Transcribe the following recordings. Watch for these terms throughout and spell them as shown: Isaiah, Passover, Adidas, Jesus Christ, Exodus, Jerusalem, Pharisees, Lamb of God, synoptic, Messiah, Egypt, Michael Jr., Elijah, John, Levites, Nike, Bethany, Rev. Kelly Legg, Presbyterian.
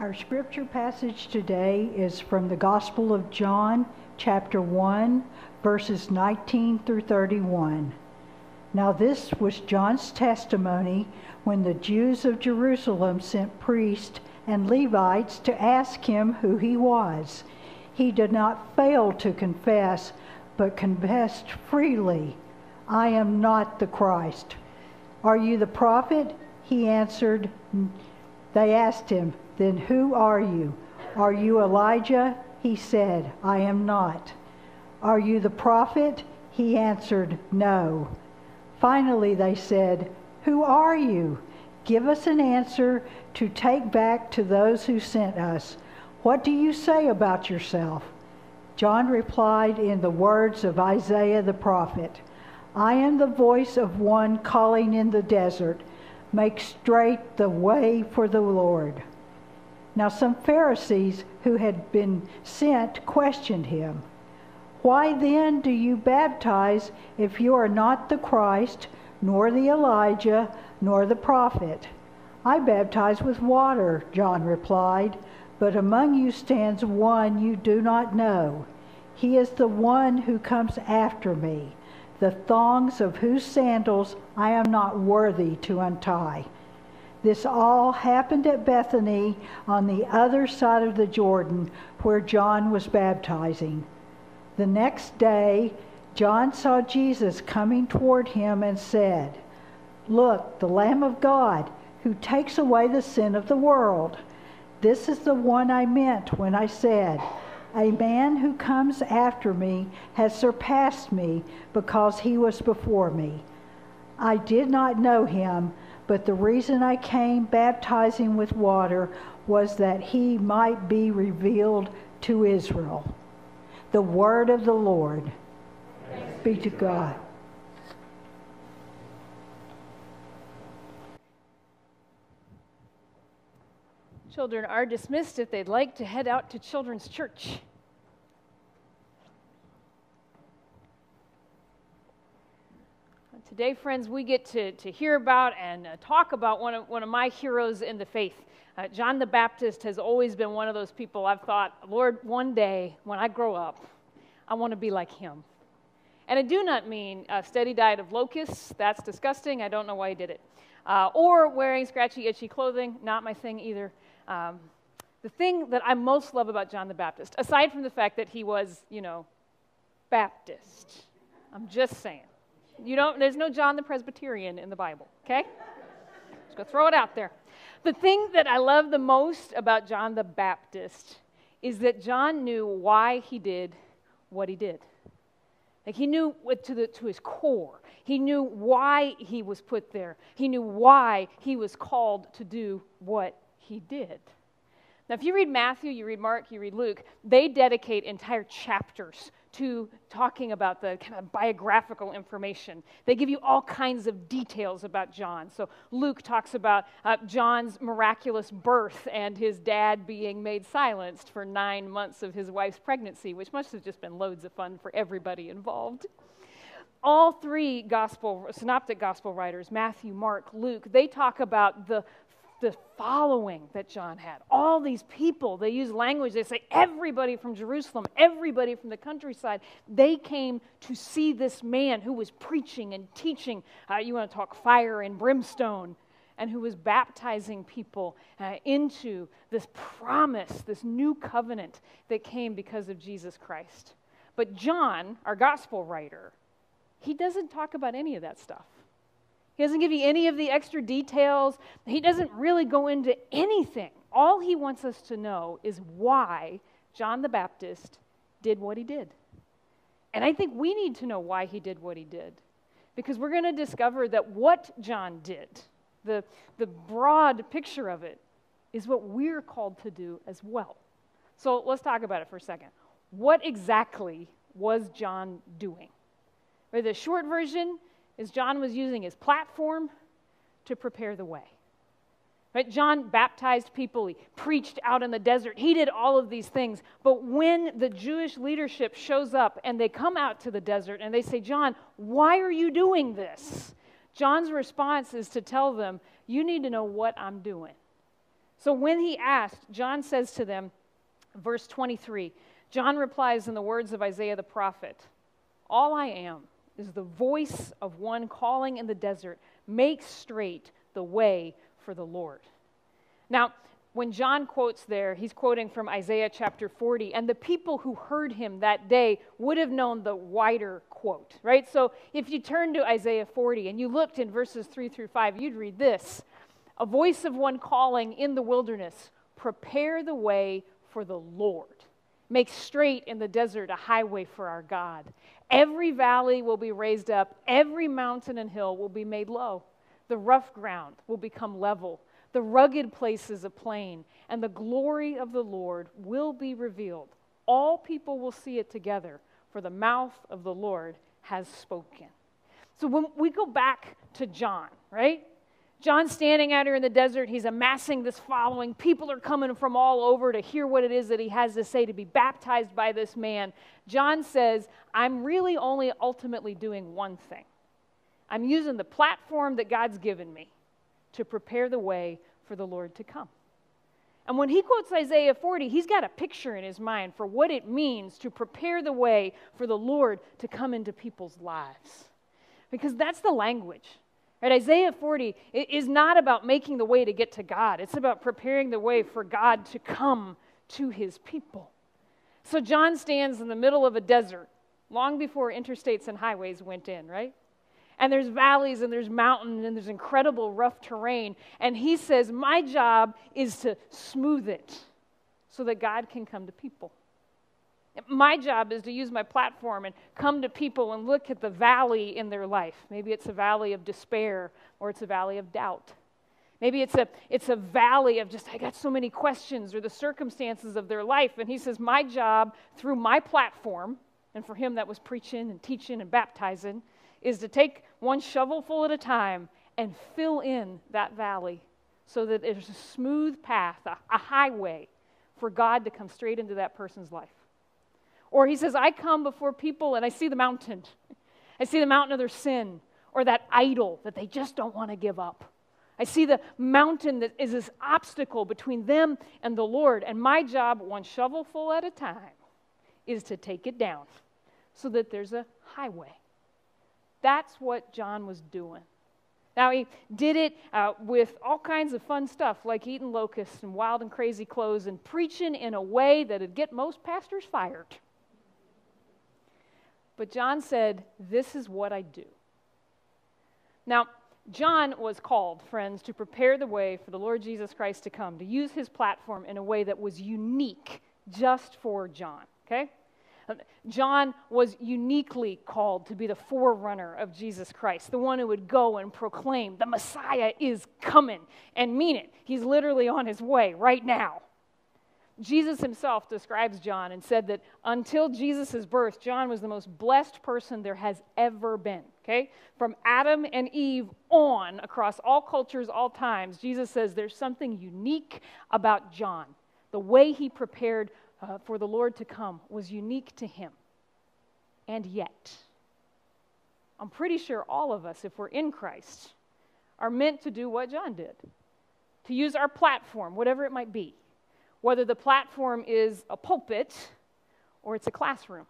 Our scripture passage today is from the Gospel of John, chapter 1, verses 19 through 31. Now this was John's testimony when the Jews of Jerusalem sent priests and Levites to ask him who he was. He did not fail to confess, but confessed freely, "I am not the Christ." "Are you the prophet?" he answered. They asked him, "Then who are you?" "Are you Elijah?" He said, "I am not." "Are you the prophet?" He answered, "No." Finally they said, "Who are you? Give us an answer to take back to those who sent us. What do you say about yourself?" John replied in the words of Isaiah the prophet, "I am the voice of one calling in the desert, make straight the way for the Lord." Now some Pharisees who had been sent questioned him, "Why then do you baptize if you are not the Christ, nor the Elijah, nor the prophet?" "I baptize with water," John replied, "but among you stands one you do not know. He is the one who comes after me, the thongs of whose sandals I am not worthy to untie." This all happened at Bethany on the other side of the Jordan where John was baptizing. The next day, John saw Jesus coming toward him and said, "Look, the Lamb of God who takes away the sin of the world. This is the one I meant when I said, 'A man who comes after me has surpassed me because he was before me.' I did not know him, but the reason I came baptizing with water was that he might be revealed to Israel." The word of the Lord. Thanks be to God. Children are dismissed if they'd like to head out to Children's Church. Today, friends, we get to hear about and talk about one of my heroes in the faith. John the Baptist has always been one of those people I've thought, Lord, one day when I grow up, I want to be like him. And I do not mean a steady diet of locusts. That's disgusting. I don't know why he did it. Or wearing scratchy, itchy clothing. Not my thing either. The thing that I most love about John the Baptist, aside from the fact that he was, Baptist, I'm just saying. There's no John the Presbyterian in the Bible, okay? Just go throw it out there. The thing that I love the most about John the Baptist is that John knew why he did what he did. Like he knew to his core. He knew why he was put there. He knew why he was called to do what he did. Now, if you read Matthew, you read Mark, you read Luke, they dedicate entire chapters to talking about the kind of biographical information. They give you all kinds of details about John. So Luke talks about John's miraculous birth and his dad being made silenced for 9 months of his wife's pregnancy, which must have just been loads of fun for everybody involved. All three synoptic gospel writers, Matthew, Mark, Luke, they talk about the following that John had. All these people, they use language, they say everybody from Jerusalem, everybody from the countryside, they came to see this man who was preaching and teaching, you want to talk fire and brimstone, and who was baptizing people into this promise, this new covenant that came because of Jesus Christ. But John, our gospel writer, he doesn't talk about any of that stuff. He doesn't give you any of the extra details. He doesn't really go into anything. All he wants us to know is why John the Baptist did what he did. And I think we need to know why he did what he did, because we're going to discover that what John did, the broad picture of it, is what we're called to do as well. So let's talk about it for a second. What exactly was John doing? Right, the short version is John was using his platform to prepare the way. Right? John baptized people. He preached out in the desert. He did all of these things. But when the Jewish leadership shows up and they come out to the desert and they say, "John, why are you doing this?" John's response is to tell them, "You need to know what I'm doing. So when he asked, John says to them, verse 23, John replies in the words of Isaiah the prophet, "All I am is the voice of one calling in the desert, make straight the way for the Lord." Now, when John quotes there, he's quoting from Isaiah chapter 40, and the people who heard him that day would have known the wider quote, right? So if you turn to Isaiah 40 and you looked in verses 3-5, you'd read this, "A voice of one calling in the wilderness, prepare the way for the Lord. Make straight in the desert a highway for our God. Every valley will be raised up, every mountain and hill will be made low. The rough ground will become level. The rugged places a plain, and the glory of the Lord will be revealed. All people will see it together, for the mouth of the Lord has spoken." So when we go back to John, right? John's standing out here in the desert. He's amassing this following. People are coming from all over to hear what it is that he has to say, to be baptized by this man. John says, I'm really only ultimately doing one thing. I'm using the platform that God's given me to prepare the way for the Lord to come. And when he quotes Isaiah 40, he's got a picture in his mind for what it means to prepare the way for the Lord to come into people's lives. Because that's the language. Right? Isaiah 40 is not about making the way to get to God. It's about preparing the way for God to come to his people. So John stands in the middle of a desert long before interstates and highways went in, right? And there's valleys, and there's mountains, and there's incredible rough terrain. And he says, my job is to smooth it so that God can come to people. My job is to use my platform and come to people and look at the valley in their life. Maybe it's a valley of despair, or it's a valley of doubt. Maybe it's a valley of just, I got so many questions, or the circumstances of their life. And he says, my job through my platform, and for him that was preaching and teaching and baptizing, is to take one shovelful at a time and fill in that valley so that there's a smooth path, a highway for God to come straight into that person's life. Or he says, I come before people and I see the mountain. I see the mountain of their sin or that idol that they just don't want to give up. I see the mountain that is this obstacle between them and the Lord. And my job, one shovelful at a time, is to take it down so that there's a highway. That's what John was doing. Now, he did it with all kinds of fun stuff, like eating locusts and wild and crazy clothes and preaching in a way that would get most pastors fired. But John said, this is what I do. Now, John was called, friends, to prepare the way for the Lord Jesus Christ to come, to use his platform in a way that was unique just for John, okay? John was uniquely called to be the forerunner of Jesus Christ, the one who would go and proclaim, the Messiah is coming, and mean it. He's literally on his way right now. Jesus himself describes John and said that until Jesus' birth, John was the most blessed person there has ever been, okay? From Adam and Eve on, across all cultures, all times, Jesus says there's something unique about John. The way he prepared for the Lord to come was unique to him. And yet, I'm pretty sure all of us, if we're in Christ, are meant to do what John did, to use our platform, whatever it might be, whether the platform is a pulpit or it's a classroom,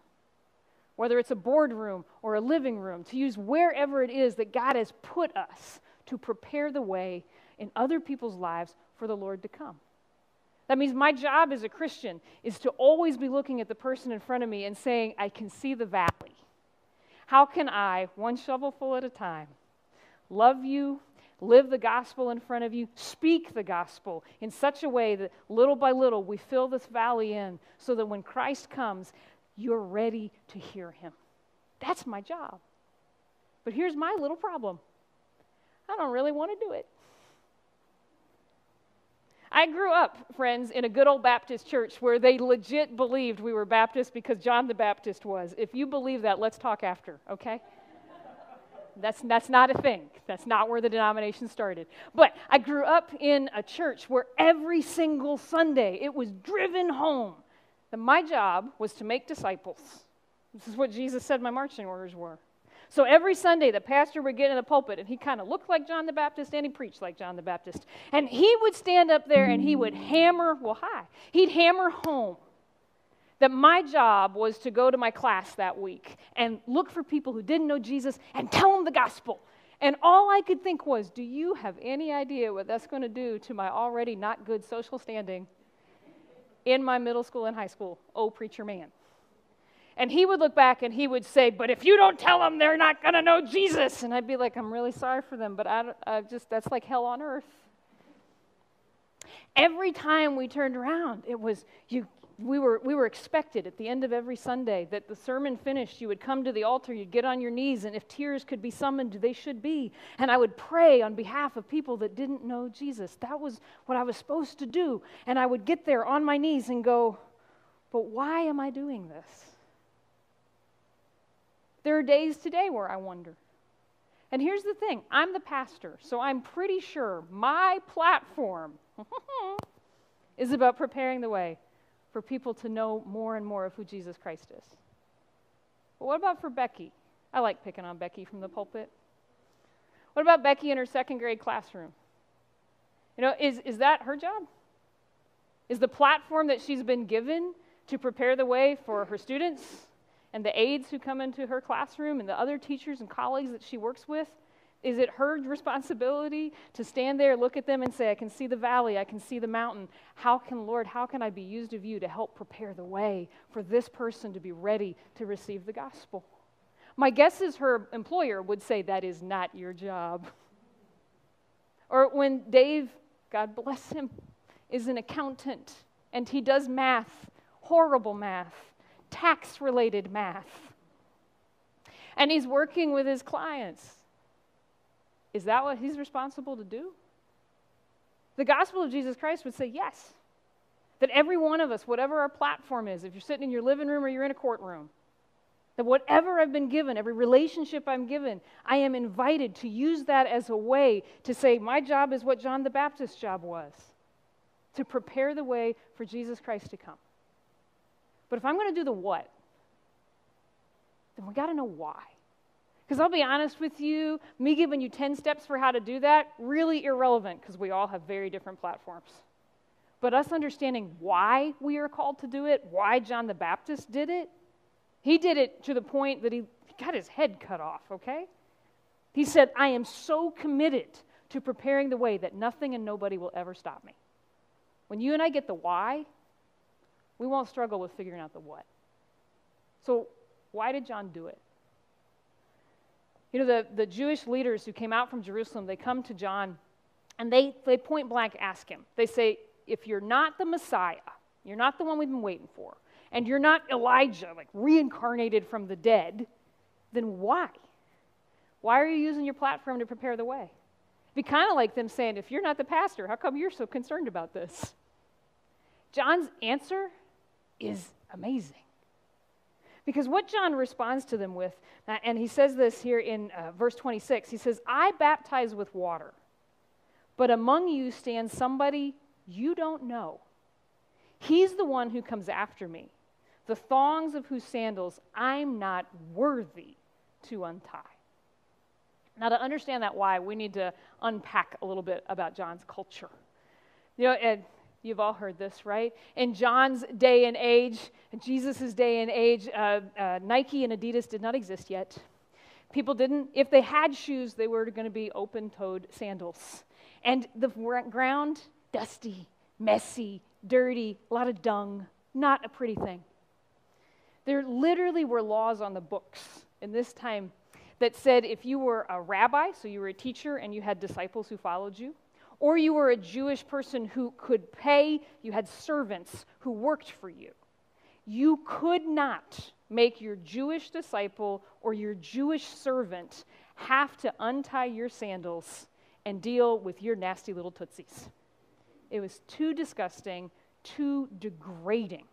whether it's a boardroom or a living room, to use wherever it is that God has put us to prepare the way in other people's lives for the Lord to come. That means my job as a Christian is to always be looking at the person in front of me and saying, I can see the valley. How can I, one shovelful at a time, love you, live the gospel in front of you, speak the gospel in such a way that little by little we fill this valley in so that when Christ comes, you're ready to hear him. That's my job. But here's my little problem. I don't really want to do it. I grew up, friends, in a good old Baptist church where they legit believed we were Baptist because John the Baptist was. If you believe that, let's talk after, okay? That's not a thing. That's not where the denomination started. But I grew up in a church where every single Sunday it was driven home that my job was to make disciples. This is what Jesus said my marching orders were. So every Sunday, the pastor would get in the pulpit, and he kind of looked like John the Baptist, and he preached like John the Baptist. And he would stand up there, and he would hammer home that my job was to go to my class that week and look for people who didn't know Jesus and tell them the gospel. And all I could think was, do you have any idea what that's going to do to my already not good social standing in my middle school and high school? Oh, preacher man. And he would look back and he would say, but if you don't tell them, they're not going to know Jesus. And I'd be like, I'm really sorry for them, but I just that's like hell on earth. Every time we turned around, it was we were expected at the end of every Sunday that the sermon finished, you would come to the altar, you'd get on your knees, and if tears could be summoned, they should be. And I would pray on behalf of people that didn't know Jesus. That was what I was supposed to do. And I would get there on my knees and go, but why am I doing this? There are days today where I wonder. And here's the thing, I'm the pastor, so I'm pretty sure my platform is about preparing the way for people to know more and more of who Jesus Christ is. But what about for Becky? I like picking on Becky from the pulpit. What about Becky in her second grade classroom? You know, is that her job? Is the platform that she's been given to prepare the way for her students and the aides who come into her classroom and the other teachers and colleagues that she works with, is it her responsibility to stand there, look at them, and say, I can see the valley, I can see the mountain. How can I be used of you to help prepare the way for this person to be ready to receive the gospel? My guess is her employer would say, that is not your job. Or when Dave, God bless him, is an accountant, and he does math, horrible math, tax-related math, and he's working with his clients. Is that what he's responsible to do? The gospel of Jesus Christ would say yes. That every one of us, whatever our platform is, if you're sitting in your living room or you're in a courtroom, that whatever I've been given, every relationship I'm given, I am invited to use that as a way to say my job is what John the Baptist's job was, to prepare the way for Jesus Christ to come. But if I'm going to do the what, then we got to know why. Because I'll be honest with you, me giving you 10 steps for how to do that, really irrelevant because we all have very different platforms. But us understanding why we are called to do it, why John the Baptist did it, he did it to the point that he got his head cut off, okay? He said, I am so committed to preparing the way that nothing and nobody will ever stop me. When you and I get the why, we won't struggle with figuring out the what. So why did John do it? You know, the Jewish leaders who came out from Jerusalem, they come to John, and they point blank ask him. They say, if you're not the Messiah, you're not the one we've been waiting for, and you're not Elijah, like reincarnated from the dead, then why? Why are you using your platform to prepare the way? It'd be kind of like them saying, if you're not the pastor, how come you're so concerned about this? John's answer is amazing. Because what John responds to them with, and he says this here in verse 26, he says, I baptize with water, but among you stands somebody you don't know. He's the one who comes after me, the thongs of whose sandals I'm not worthy to untie. Now, to understand that why, we need to unpack a little bit about John's culture. You know, and you've all heard this, right? In John's day and age, in Jesus' day and age, Nike and Adidas did not exist yet. People didn't, if they had shoes, they were going to be open-toed sandals. And the ground, dusty, messy, dirty, a lot of dung, not a pretty thing. There literally were laws on the books in this time that said if you were a rabbi, so you were a teacher and you had disciples who followed you, or you were a Jewish person who could pay, you had servants who worked for you, you could not make your Jewish disciple or your Jewish servant have to untie your sandals and deal with your nasty little tootsies. It was too disgusting, too degrading.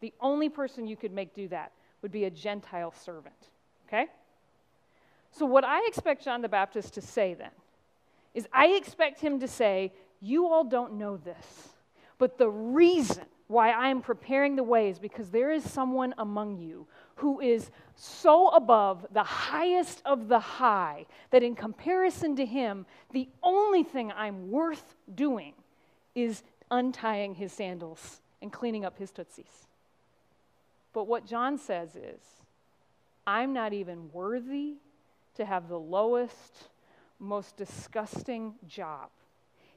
The only person you could make do that would be a Gentile servant, okay? So what I expect John the Baptist to say then is I expect him to say, you all don't know this, but the reason why I am preparing the ways, because there is someone among you who is so above the highest of the high that in comparison to him, the only thing I'm worth doing is untying his sandals and cleaning up his tootsies. But what John says is, I'm not even worthy to have the lowest, most disgusting job.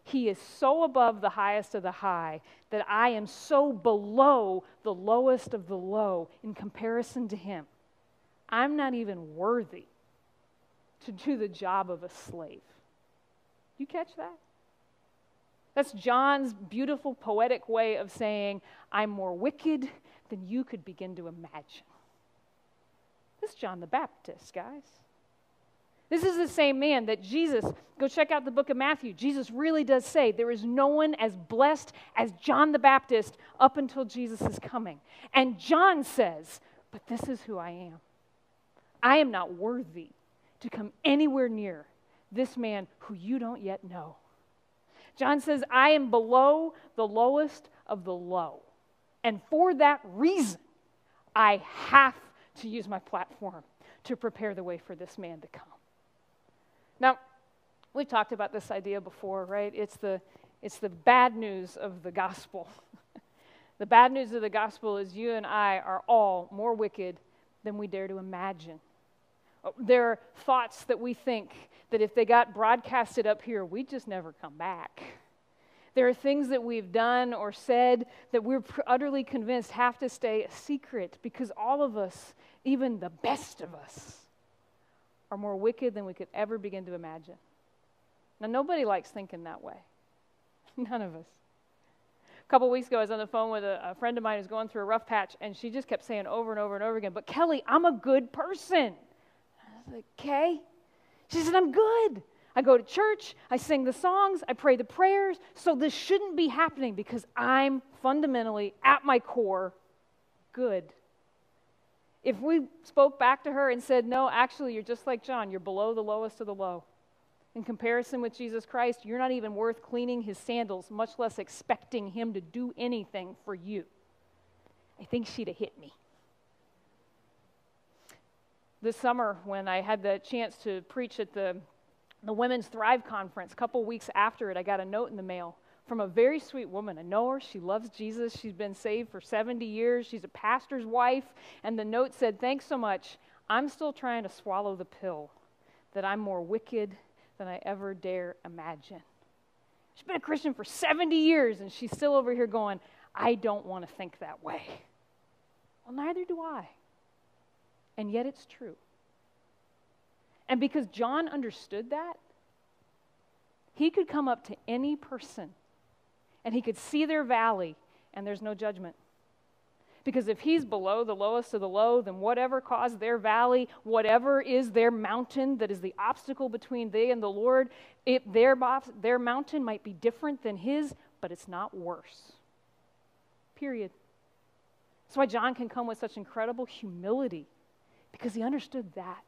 He is so above the highest of the high that I am so below the lowest of the low in comparison to him. I'm not even worthy to do the job of a slave. You catch that? That's John's beautiful poetic way of saying, I'm more wicked than you could begin to imagine. This is John the Baptist, guys. This is the same man that Jesus, go check out the book of Matthew, Jesus really does say there is no one as blessed as John the Baptist up until Jesus is coming. And John says, but this is who I am. I am not worthy to come anywhere near this man who you don't yet know. John says, I am below the lowest of the low. And for that reason, I have to use my platform to prepare the way for this man to come. Now, we've talked about this idea before, right? It's the bad news of the gospel. The bad news of the gospel is you and I are all more wicked than we dare to imagine. There are thoughts that we think that if they got broadcasted up here, we'd just never come back. There are things that we've done or said that we're utterly convinced have to stay a secret because all of us, even the best of us, are more wicked than we could ever begin to imagine. Now, nobody likes thinking that way. None of us. A couple weeks ago, I was on the phone with a friend of mine who's going through a rough patch, and she just kept saying over and over and over again, but Kelly, I'm a good person. I was like, okay. She said, I'm good. I go to church, I sing the songs, I pray the prayers, so this shouldn't be happening because I'm fundamentally, at my core, good. If we spoke back to her and said, no, actually, you're just like John. You're below the lowest of the low. In comparison with Jesus Christ, you're not even worth cleaning his sandals, much less expecting him to do anything for you. I think she'd have hit me. This summer, when I had the chance to preach at the Women's Thrive Conference, a couple weeks after it, I got a note in the mail from a very sweet woman. I know her. She loves Jesus. She's been saved for 70 years. She's a pastor's wife. And the note said, thanks so much. I'm still trying to swallow the pill that I'm more wicked than I ever dare imagine. She's been a Christian for 70 years, and she's still over here going, I don't want to think that way. Well, neither do I. And yet it's true. And because John understood that, he could come up to any person and he could see their valley, and there's no judgment. Because if he's below the lowest of the low, then whatever caused their valley, whatever is their mountain that is the obstacle between they and the Lord, their mountain might be different than his, but it's not worse. Period. That's why John can come with such incredible humility, because he understood that.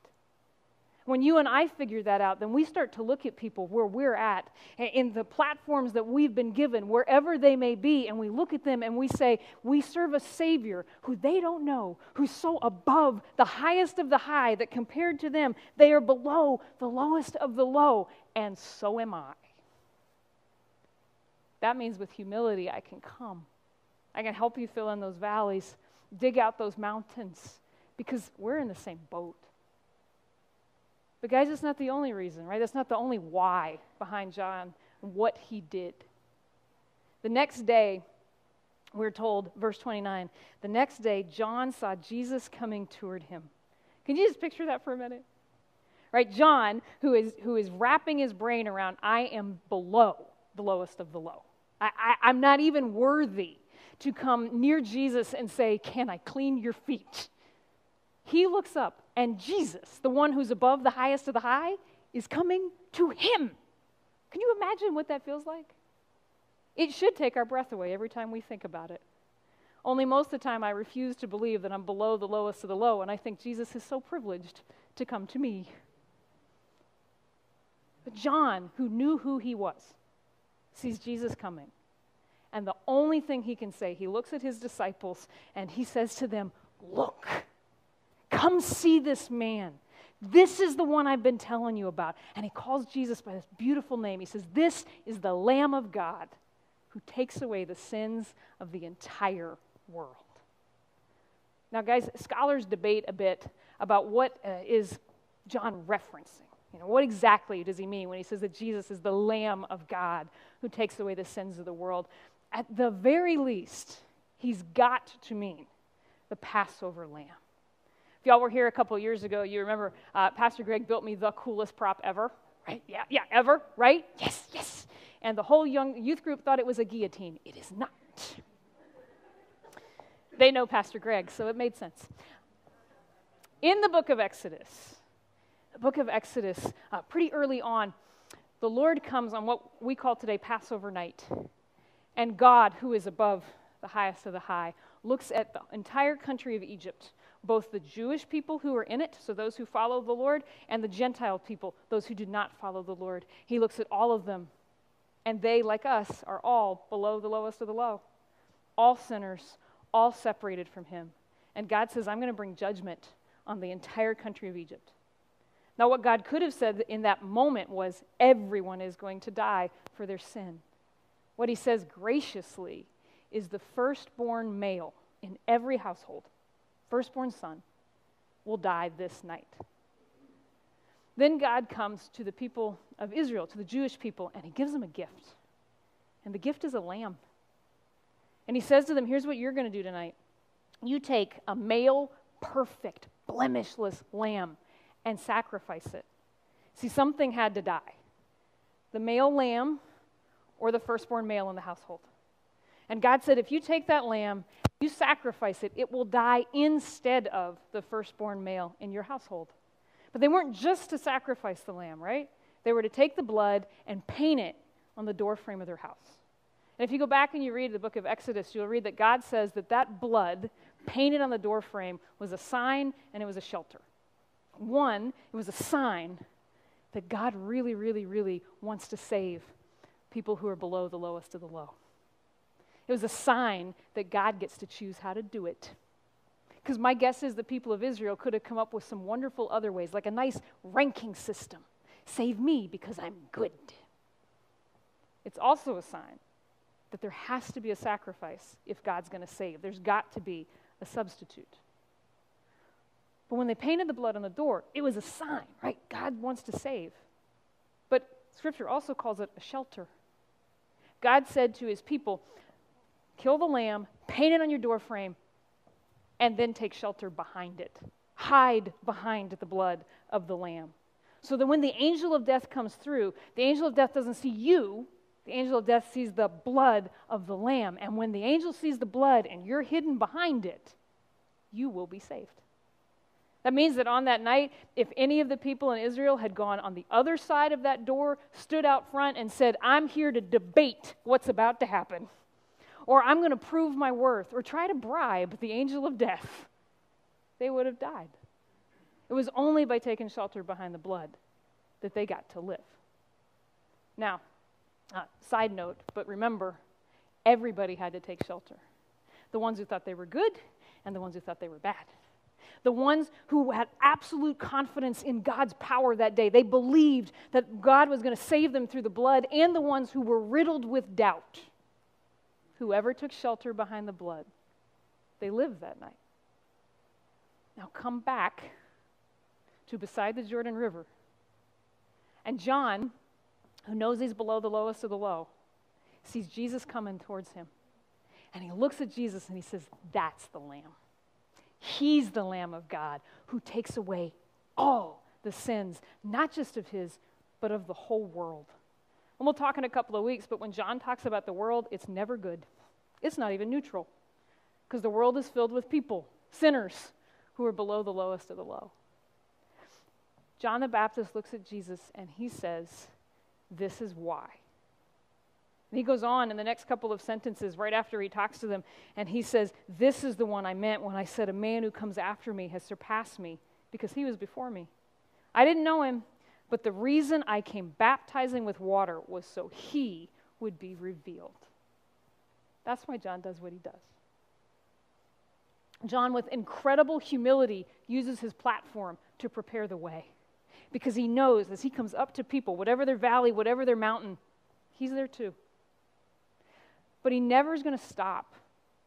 When you and I figure that out, then we start to look at people where we're at, in the platforms that we've been given, wherever they may be, and we look at them and we say, we serve a Savior who they don't know, who's so above the highest of the high that compared to them, they are below the lowest of the low, and so am I. That means with humility, I can come. I can help you fill in those valleys, dig out those mountains, because we're in the same boat. But guys, that's not the only reason, right? That's not the only why behind John and what he did. The next day, we're told, verse 29, the next day John saw Jesus coming toward him. Can you just picture that for a minute? Right, John, who is wrapping his brain around, I am below the lowest of the low. I'm not even worthy to come near Jesus and say, can I clean your feet? He looks up, and Jesus, the one who's above the highest of the high, is coming to him. Can you imagine what that feels like? It should take our breath away every time we think about it. Only most of the time I refuse to believe that I'm below the lowest of the low, and I think Jesus is so privileged to come to me. But John, who knew who he was, sees Jesus coming. And the only thing he can say, he looks at his disciples and he says to them, "Look, come see this man. This is the one I've been telling you about." And he calls Jesus by this beautiful name. He says, "This is the Lamb of God who takes away the sins of the entire world." Now, guys, scholars debate a bit about what is John referencing. You know, what exactly does he mean when he says that Jesus is the Lamb of God who takes away the sins of the world? At the very least, he's got to mean the Passover lamb. If y'all were here a couple years ago, you remember Pastor Greg built me the coolest prop ever, right? Yeah, ever, right? Yes. And the whole youth group thought it was a guillotine. It is not. They know Pastor Greg, so it made sense. In the book of Exodus, pretty early on, the Lord comes on what we call today Passover night, and God, who is above the highest of the high, looks at the entire country of Egypt, both the Jewish people who are in it, so those who follow the Lord, and the Gentile people, those who do not follow the Lord. He looks at all of them, and they, like us, are all below the lowest of the low, all sinners, all separated from him. And God says, "I'm going to bring judgment on the entire country of Egypt." Now, what God could have said in that moment was, everyone is going to die for their sin. What he says graciously is the firstborn male in every household, firstborn son, will die this night. Then God comes to the people of Israel, to the Jewish people, and he gives them a gift. And the gift is a lamb. And he says to them, "Here's what you're going to do tonight. You take a male, perfect, blemishless lamb and sacrifice it." See, something had to die. The male lamb or the firstborn male in the household. And God said, if you take that lamb, you sacrifice it, it will die instead of the firstborn male in your household. But they weren't just to sacrifice the lamb, right? They were to take the blood and paint it on the doorframe of their house. And if you go back and you read the book of Exodus, you'll read that God says that that blood painted on the doorframe was a sign and it was a shelter. One, it was a sign that God really, really, really wants to save people who are below the lowest of the low. It was a sign that God gets to choose how to do it. Because my guess is the people of Israel could have come up with some wonderful other ways, like a nice ranking system. Save me because I'm good. It's also a sign that there has to be a sacrifice if God's going to save. There's got to be a substitute. But when they painted the blood on the door, it was a sign, right? God wants to save. But Scripture also calls it a shelter. God said to his people, kill the lamb, paint it on your doorframe, and then take shelter behind it. Hide behind the blood of the lamb. So that when the angel of death comes through, the angel of death doesn't see you. The angel of death sees the blood of the lamb. And when the angel sees the blood and you're hidden behind it, you will be saved. That means that on that night, if any of the people in Israel had gone on the other side of that door, stood out front and said, "I'm here to debate what's about to happen," or "I'm going to prove my worth," or try to bribe the angel of death, they would have died. It was only by taking shelter behind the blood that they got to live. Now, side note, but remember, everybody had to take shelter. The ones who thought they were good and the ones who thought they were bad. The ones who had absolute confidence in God's power that day, they believed that God was going to save them through the blood, and the ones who were riddled with doubt. Whoever took shelter behind the blood, they lived that night. Now come back to beside the Jordan River. And John, who knows he's below the lowest of the low, sees Jesus coming towards him. And he looks at Jesus and he says, "That's the Lamb. He's the Lamb of God who takes away all the sins, not just of his, but of the whole world." And we'll talk in a couple of weeks, but when John talks about the world, it's never good. It's not even neutral, because the world is filled with people, sinners, who are below the lowest of the low. John the Baptist looks at Jesus and he says, "This is why." And he goes on in the next couple of sentences right after he talks to them, and he says, "This is the one I meant when I said a man who comes after me has surpassed me, because he was before me. I didn't know him, but the reason I came baptizing with water was so he would be revealed." That's why John does what he does. John, with incredible humility, uses his platform to prepare the way, because he knows as he comes up to people, whatever their valley, whatever their mountain, he's there too. But he never is going to stop.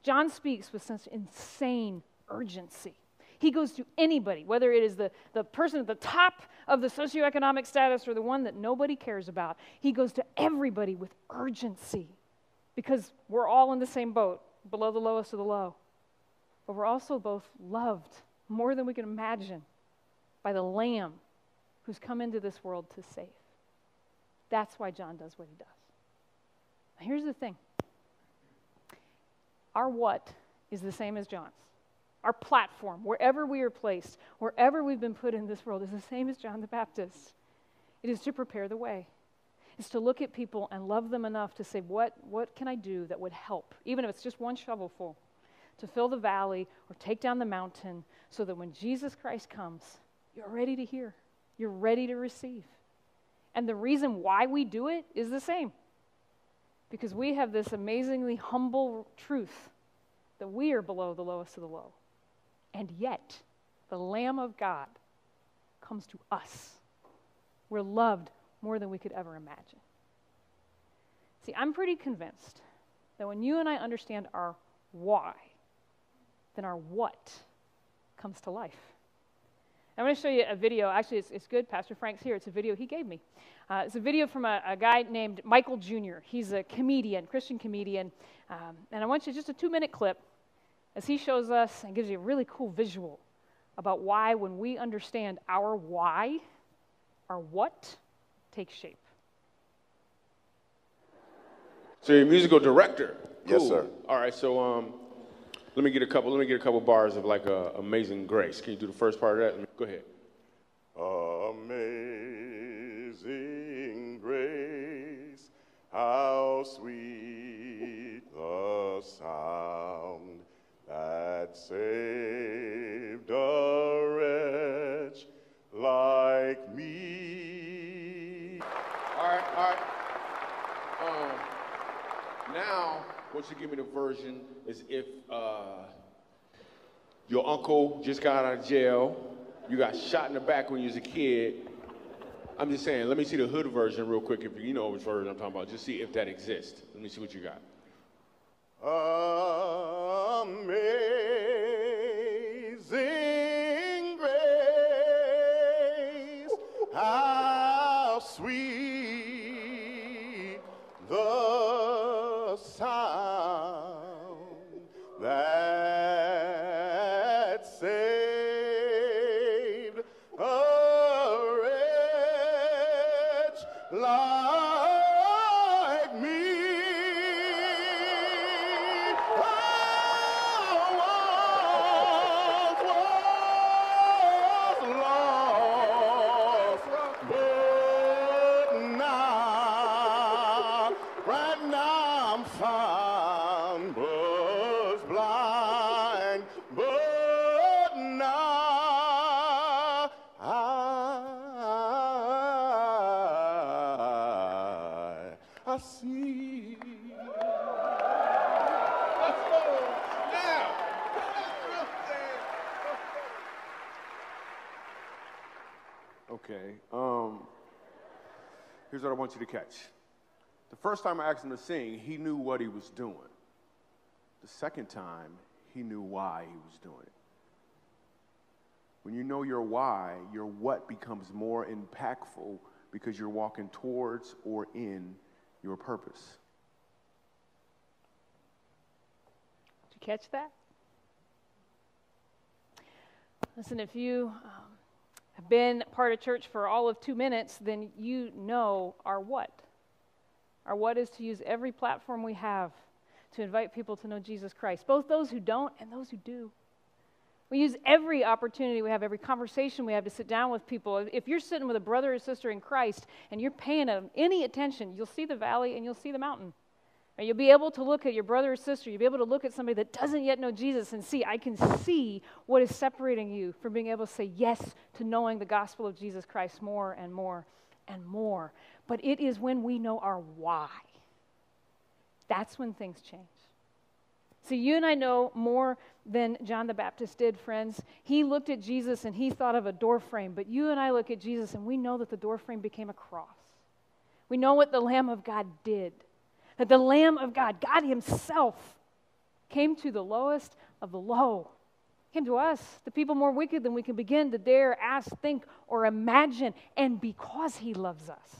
John speaks with such insane urgency. He goes to anybody, whether it is the person at the top of the socioeconomic status or the one that nobody cares about. He goes to everybody with urgency, because we're all in the same boat, below the lowest of the low. But we're also both loved more than we can imagine by the Lamb who's come into this world to save. That's why John does what he does. Now, here's the thing. Our what is the same as John's. Our platform, wherever we are placed, wherever we've been put in this world, is the same as John the Baptist. It is to prepare the way. It's to look at people and love them enough to say, what can I do that would help, even if it's just one shovelful, to fill the valley or take down the mountain, so that when Jesus Christ comes, you're ready to hear. You're ready to receive. And the reason why we do it is the same, because we have this amazingly humble truth that we are below the lowest of the low. And yet, the Lamb of God comes to us. We're loved more than we could ever imagine. See, I'm pretty convinced that when you and I understand our why, then our what comes to life. I'm going to show you a video. Actually, it's good. Pastor Frank's here. It's a video he gave me. It's a video from a guy named Michael Jr. He's a comedian, Christian comedian. And I want you just a 2-minute clip as he shows us and gives you a really cool visual about why, when we understand our why, our what takes shape. So you're a musical director. Cool. Yes, sir. All right, so let me get a couple bars of like Amazing Grace. Can you do the first part of that? Go ahead. Amazing grace, how sweet the sound that saved a wretch like me. All right. Now, once you give me the version, is if your uncle just got out of jail, you got shot in the back when you was a kid. I'm just saying, let me see the hood version real quick. If you know which version I'm talking about, just see if that exists. Let me see what you got. Amazing grace, how sweet the sound that saved a wretch like me. I was lost, but now, right now I'm found, was blind, but now I see. Let's go. Now, okay, here's what I want you to catch. The first time I asked him to sing, he knew what he was doing. The second time, he knew why he was doing it. When you know your why, your what becomes more impactful, because you're walking towards or in your purpose. Did you catch that? Listen, if you have been part of church for all of 2 minutes, then you know our what. Our what is to use every platform we have to invite people to know Jesus Christ, both those who don't and those who do. We use every opportunity we have, every conversation we have to sit down with people. If you're sitting with a brother or sister in Christ and you're paying them any attention, you'll see the valley and you'll see the mountain. And you'll be able to look at your brother or sister. You'll be able to look at somebody that doesn't yet know Jesus and see, I can see what is separating you from being able to say yes to knowing the gospel of Jesus Christ more and more and more. But it is when we know our why. That's when things change. So you and I know more than John the Baptist did, friends. He looked at Jesus and he thought of a door frame, but you and I look at Jesus and we know that the door frame became a cross. We know what the Lamb of God did, that the Lamb of God, God himself, came to the lowest of the low. Came to us, the people more wicked than we can begin to dare, ask, think, or imagine. And because he loves us,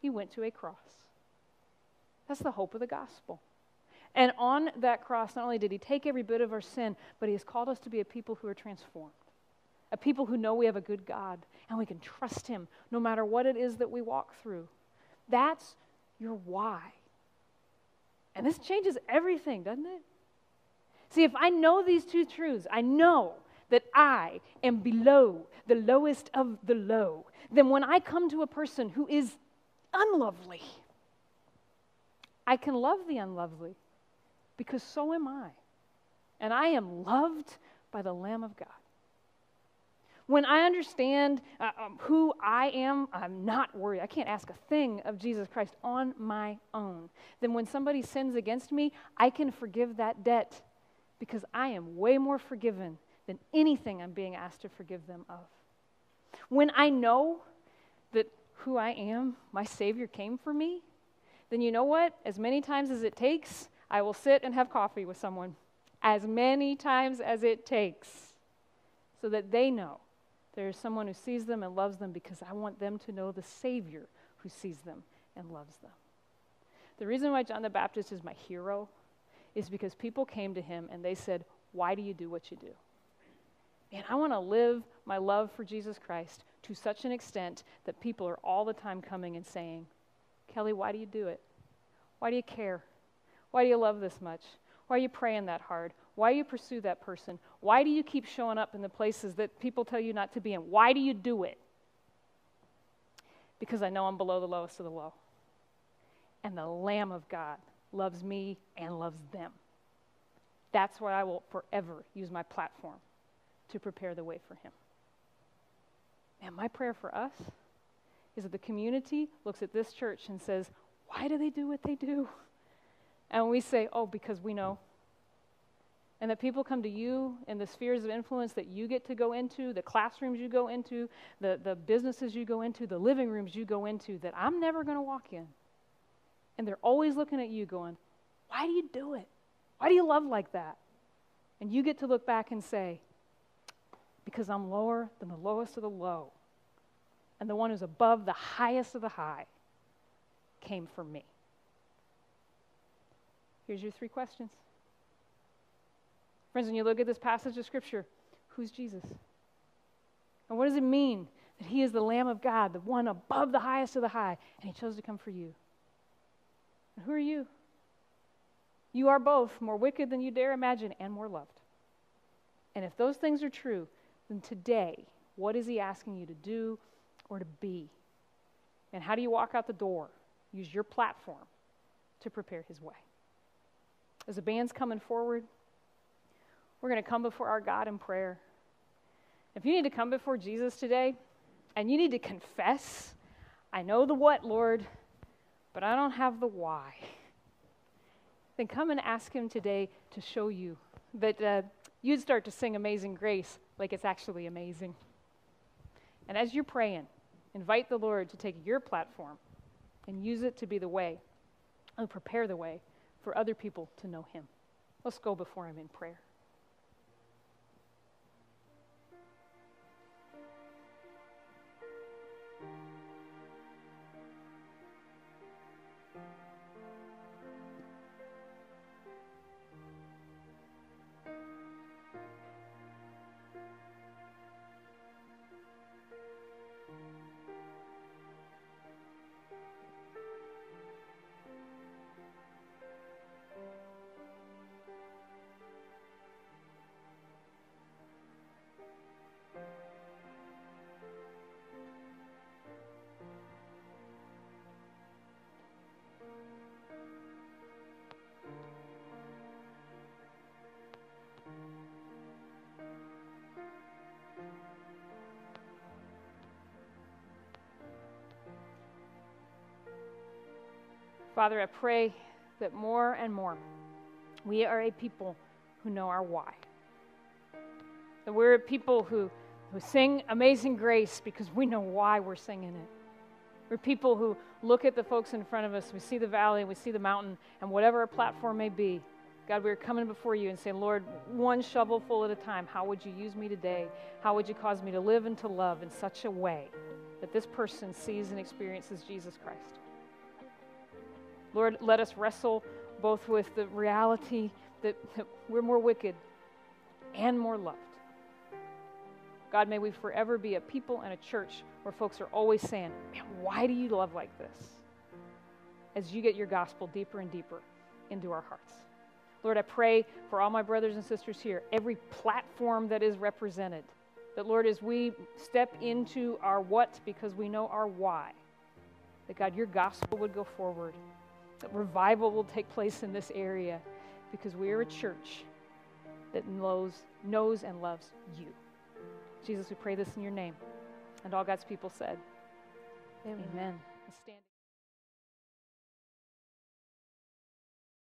he went to a cross. That's the hope of the gospel. And on that cross, not only did he take every bit of our sin, but he has called us to be a people who are transformed, a people who know we have a good God and we can trust him no matter what it is that we walk through. That's your why. And this changes everything, doesn't it? See, if I know these two truths, I know that I am below the lowest of the low, then when I come to a person who is unlovely, I can love the unlovely because so am I. And I am loved by the Lamb of God. When I understand who I am, I'm not worried. I can't ask a thing of Jesus Christ on my own. Then when somebody sins against me, I can forgive that debt because I am way more forgiven than anything I'm being asked to forgive them of. When I know that who I am, my Savior came for me, then you know what? As many times as it takes, I will sit and have coffee with someone. As many times as it takes, so that they know there is someone who sees them and loves them because I want them to know the Savior who sees them and loves them. The reason why John the Baptist is my hero is because people came to him and they said, why do you do what you do? And I want to live my love for Jesus Christ to such an extent that people are all the time coming and saying, Kelly, why do you do it? Why do you care? Why do you love this much? Why are you praying that hard? Why do you pursue that person? Why do you keep showing up in the places that people tell you not to be in? Why do you do it? Because I know I'm below the lowest of the low. And the Lamb of God loves me and loves them. That's why I will forever use my platform to prepare the way for him. And my prayer for us is that the community looks at this church and says, why do they do what they do? And we say, oh, because we know. And that people come to you in the spheres of influence that you get to go into, the classrooms you go into, the businesses you go into, the living rooms you go into that I'm never going to walk in. And they're always looking at you going, why do you do it? Why do you love like that? And you get to look back and say, because I'm lower than the lowest of the low. And the one who's above the highest of the high came for me. Here's your three questions. Friends, when you look at this passage of Scripture, who's Jesus? And what does it mean that he is the Lamb of God, the one above the highest of the high, and he chose to come for you? And who are you? You are both more wicked than you dare imagine and more loved. And if those things are true, then today, what is he asking you to do or to be? And how do you walk out the door? Use your platform to prepare his way. As the band's coming forward, we're going to come before our God in prayer. If you need to come before Jesus today, and you need to confess, I know the what, Lord, but I don't have the why, then come and ask him today to show you that you'd start to sing Amazing Grace like it's actually amazing. And as you're praying, invite the Lord to take your platform and use it to be the way and prepare the way for other people to know him. Let's go before him in prayer. Father, I pray that more and more We are a people who know our why. That we're a people who sing Amazing Grace because we know why we're singing it. We're people who look at the folks in front of us. We see the valley, we see the mountain, and whatever our platform may be, God, we're coming before you and saying, Lord, one shovelful at a time, how would you use me today? How would you cause me to live and to love in such a way that this person sees and experiences Jesus Christ? Lord, let us wrestle both with the reality that we're more wicked and more loved. God, may we forever be a people and a church where folks are always saying, man, why do you love like this? As you get your gospel deeper and deeper into our hearts. Lord, I pray for all my brothers and sisters here, every platform that is represented, that, Lord, as we step into our what because we know our why, that, God, your gospel would go forward, that revival will take place in this area because we are a church that knows and loves you. Jesus, we pray this in your name. And all God's people said, Amen. Amen.